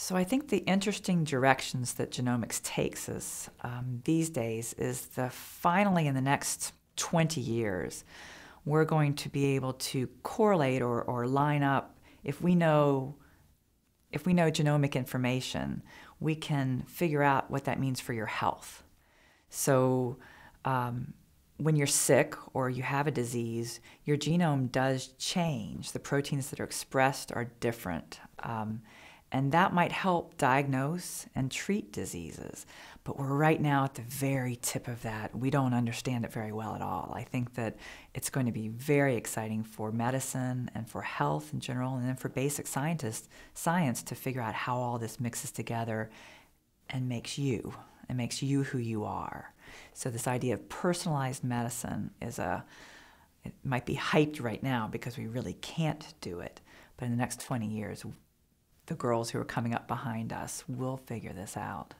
So I think the interesting directions that genomics takes us these days is the finally in the next 20 years, we're going to be able to correlate or line up. If we know genomic information, we can figure out what that means for your health. So when you're sick or you have a disease, your genome does change. The proteins that are expressed are different. And that might help diagnose and treat diseases. But we're right now at the very tip of that. We don't understand it very well at all. I think that it's going to be very exciting for medicine and for health in general, and then for basic science to figure out how all this mixes together and makes you who you are. So this idea of personalized medicine it might be hyped right now because we really can't do it. But in the next 20 years, the girls who are coming up behind us will figure this out.